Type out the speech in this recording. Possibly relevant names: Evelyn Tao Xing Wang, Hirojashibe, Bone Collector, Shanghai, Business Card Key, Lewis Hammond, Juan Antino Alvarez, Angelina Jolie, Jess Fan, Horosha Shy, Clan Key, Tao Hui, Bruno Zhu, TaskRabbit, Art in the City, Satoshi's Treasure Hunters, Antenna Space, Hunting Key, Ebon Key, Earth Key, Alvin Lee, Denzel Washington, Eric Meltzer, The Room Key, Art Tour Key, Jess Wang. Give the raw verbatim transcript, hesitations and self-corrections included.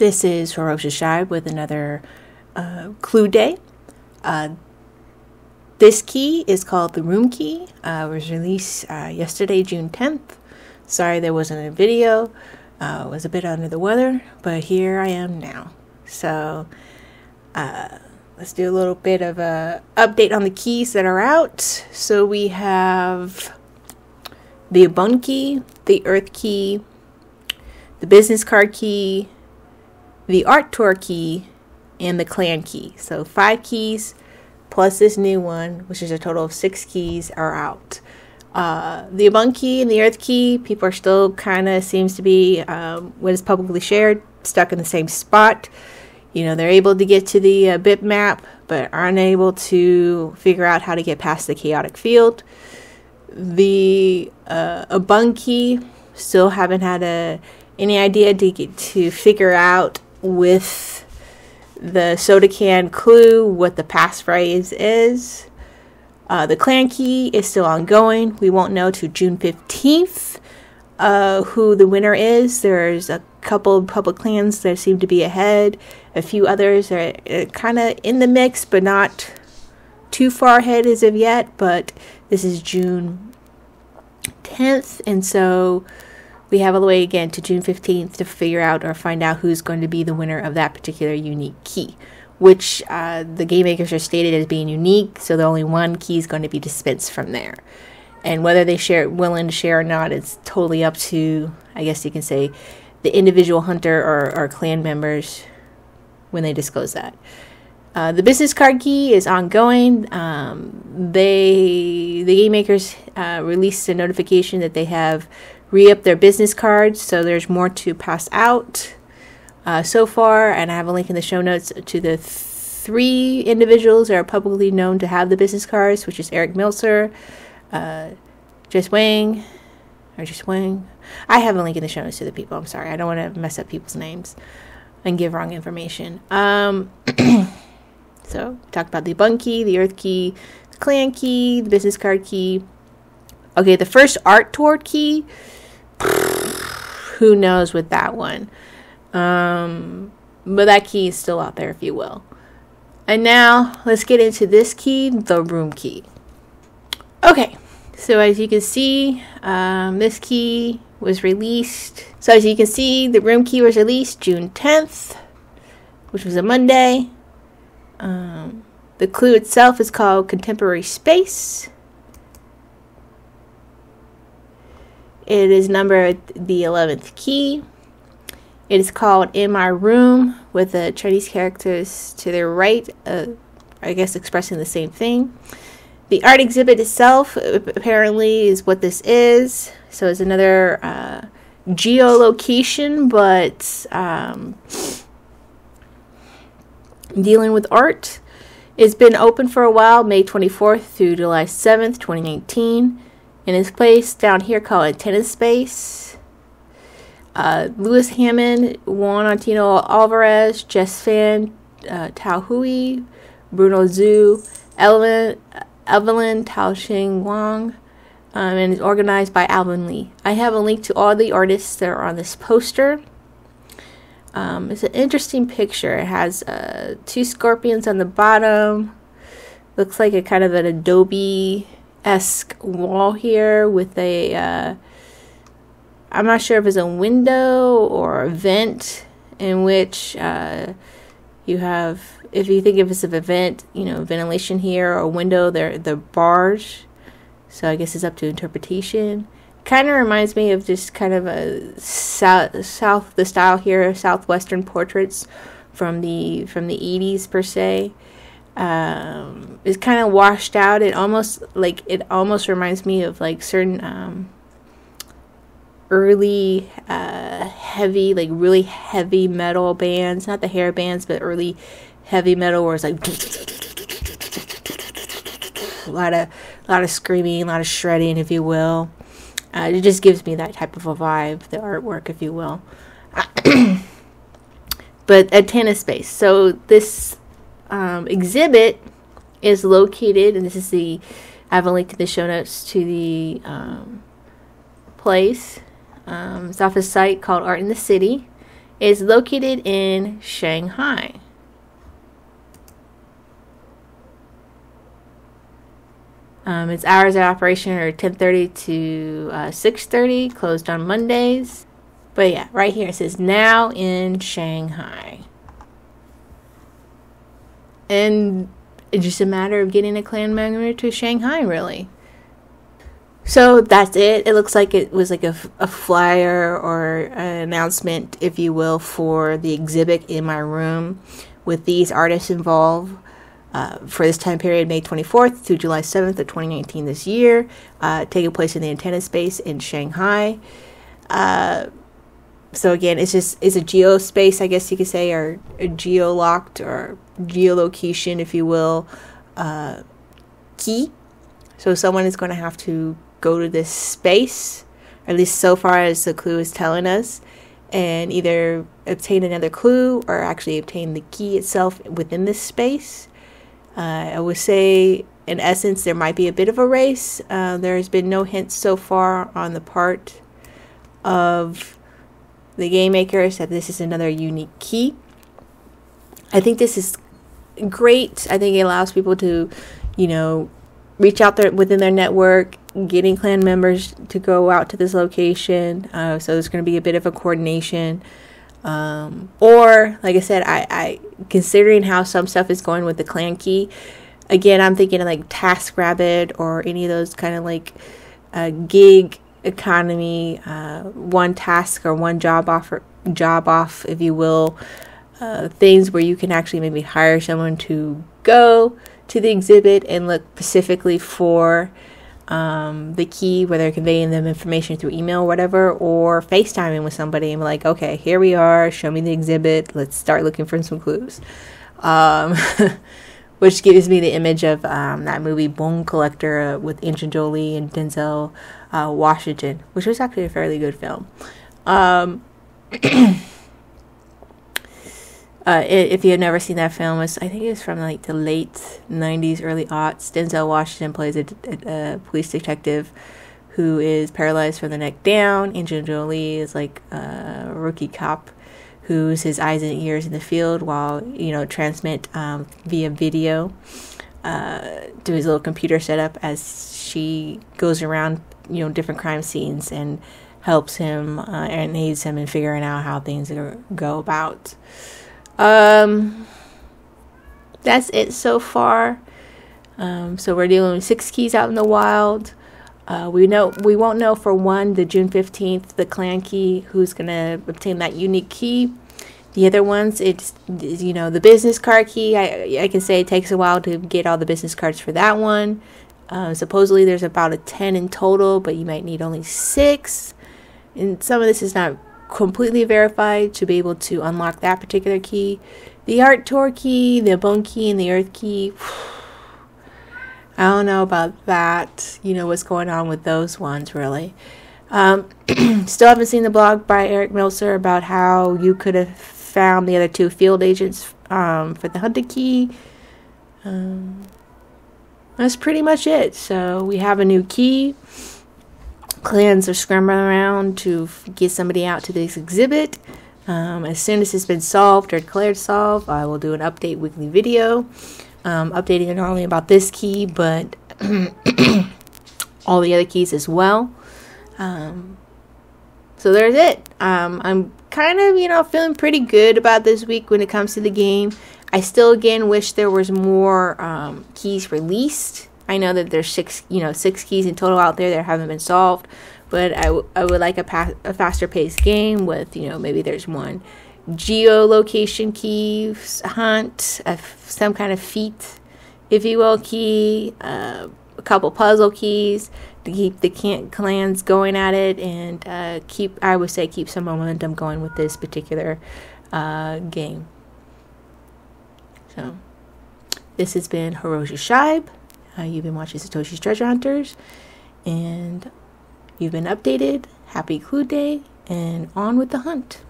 This is Horosha Shy with another uh, clue day. Uh, this key is called The Room Key. Uh, it was released uh, yesterday, June tenth. Sorry there wasn't a video. I uh, was a bit under the weather, but here I am now. So uh, let's do a little bit of a update on the keys that are out. So we have the Ebon Key, the Earth Key, the Business Card Key, the Art Tour Key, and the Clan Key. So five keys plus this new one, which is a total of six keys, are out. Uh, the Ebon Key and the Earth Key, people are still kind of, seems to be, um, what is publicly shared, stuck in the same spot. You know, they're able to get to the uh, bitmap, but aren't able to figure out how to get past the chaotic field. The uh, Ebon Key, still haven't had a, any idea to get to figure out with the soda can clue what the passphrase is. Uh, the Clan Key is still ongoing. We won't know till June fifteenth uh, who the winner is. There's a couple of public clans that seem to be ahead. A few others are uh, kind of in the mix, but not too far ahead as of yet. But this is June tenth, and so we have all the way again to June fifteenth to figure out or find out who's going to be the winner of that particular unique key, which uh, the game makers are stated as being unique, so the only one key is going to be dispensed from there. And whether they share, willing to share or not, it's totally up to, I guess you can say, the individual hunter or, or clan members when they disclose that. Uh, the business card key is ongoing. Um, they, the game makers uh, released a notification that they have re-upped their business cards, so there's more to pass out. Uh, so far, and I have a link in the show notes to the th three individuals that are publicly known to have the business cards, which is Eric Meltzer, uh, Jess Wang, or Jess Wang. I have a link in the show notes to the people. I'm sorry. I don't want to mess up people's names and give wrong information. Um, so, talk about the Ebon Key, the Earth Key, the Clan Key, the Business Card Key. Okay, the first Art Tour Key. Who knows with that one? Um, but that key is still out there, if you will. And now let's get into this key, the room key. Okay, so as you can see, um, this key was released. So as you can see, the room key was released June tenth, which was a Monday. Um, the clue itself is called Contemporary Space. It is numbered the eleventh key. It is called In My Room, with the Chinese characters to their right, uh, I guess expressing the same thing. The art exhibit itself, apparently, is what this is. So it's another uh, geolocation, but um, dealing with art. It's been open for a while, May twenty-fourth through July seventh, twenty nineteen. And it's placed down here called Antenna Space. Uh, Lewis Hammond, Juan Antino Alvarez, Jess Fan, uh, Tao Hui, Bruno Zhu, Evelyn, Evelyn Tao Xing Wang, um, and is organized by Alvin Lee. I have a link to all the artists that are on this poster. Um, it's an interesting picture. It has uh, two scorpions on the bottom. Looks like a kind of an adobe-esque wall here with a... Uh, I'm not sure if it's a window or a vent in which uh, you have, if you think of it as a vent, you know, ventilation here or a window, they're, they're bars. So I guess it's up to interpretation. Kind of reminds me of just kind of a south, south, the style here, southwestern portraits from the, from the eighties per se. Um, it's kind of washed out. It almost, like, it almost reminds me of like certain... Um, early uh, heavy, like really heavy metal bands, not the hair bands, but early heavy metal where it's like a lot of a lot of screaming, a lot of shredding, if you will. Uh, it just gives me that type of a vibe, the artwork, if you will. But Antenna Space. So this um, exhibit is located, and this is the, I have a link to the show notes to the um, place. Um, it's off a site called Art in the City. is located in Shanghai. Um, its hours of operation are ten thirty to uh, six thirty, closed on Mondays. But yeah, right here it says now in Shanghai. And it's just a matter of getting a clan member to Shanghai, really. So that's it. It looks like it was like a, a flyer or an announcement, if you will, for the exhibit in my room with these artists involved. Uh, for this time period, May twenty-fourth through July seventh of twenty nineteen this year, uh, taking place in the Antenna Space in Shanghai. Uh, so again, it's just it's a geo space, I guess you could say, or a geo-locked or geolocation, if you will, uh, key. So someone is going to have to go to this space, or at least so far as the clue is telling us, and either obtain another clue or actually obtain the key itself within this space. Uh, I would say, in essence, there might be a bit of a race. Uh, there has been no hints so far on the part of the game makers that this is another unique key. I think this is great. I think it allows people to, you know, reach out there within their network, getting clan members to go out to this location. Uh, so there's going to be a bit of a coordination. Um, or, like I said, I, I considering how some stuff is going with the clan key, again, I'm thinking of like TaskRabbit or any of those kind of like uh, gig economy, uh, one task or one job offer, job off, if you will, uh, things where you can actually maybe hire someone to go to the exhibit and look specifically for um, the key, whether conveying them information through email or whatever, or FaceTiming with somebody and be like, okay, here we are, show me the exhibit, let's start looking for some clues. Um, which gives me the image of um, that movie Bone Collector uh, with Angelina Jolie and Denzel uh, Washington, which was actually a fairly good film. Um, Uh, if you have never seen that film, it's, I think it was from like the late nineties, early aughts. Denzel Washington plays a, a, a police detective who is paralyzed from the neck down. Angelina Jolie is like a rookie cop who's his eyes and ears in the field while, you know, transmit um, via video uh, to his little computer setup as she goes around, you know, different crime scenes and helps him uh, and aids him in figuring out how things are, go about. Um, that's it so far. Um, so we're dealing with six keys out in the wild. Uh, we know we won't know for one, the June fifteenth, the clan key, who's gonna obtain that unique key. The other ones, it's, you know, the business card key. I I can say it takes a while to get all the business cards for that one. Uh, supposedly there's about a ten in total, but you might need only six. And some of this is not completely verified to be able to unlock that particular key. The Art Tour Key, the Ebon Key, and the Earth Key. I don't know about that. You know what's going on with those ones, really. Um, still haven't seen the blog by Eric Meltzer about how you could have found the other two field agents um, for the Hunting Key. Um, that's pretty much it. So we have a new key. Clans are scrambling around to get somebody out to this exhibit. Um, as soon as it's been solved or declared solved, I will do an update weekly video, um, updating not only about this key, but all the other keys as well. Um, so there's it. Um, I'm kind of, you know, feeling pretty good about this week when it comes to the game. I still, again, wish there was more um, keys released. I know that there's six, you know, six keys in total out there that haven't been solved, but I, w I would like a, pa a faster paced game with, you know, maybe there's one geolocation key hunt, a f some kind of feat, if you will, key, uh, a couple puzzle keys to keep the can clans going at it and uh, keep, I would say, keep some momentum going with this particular uh, game. So, this has been Hirojashibe. Uh, you've been watching Satoshi's Treasure Hunters, and you've been updated. Happy Clue Day, and on with the hunt.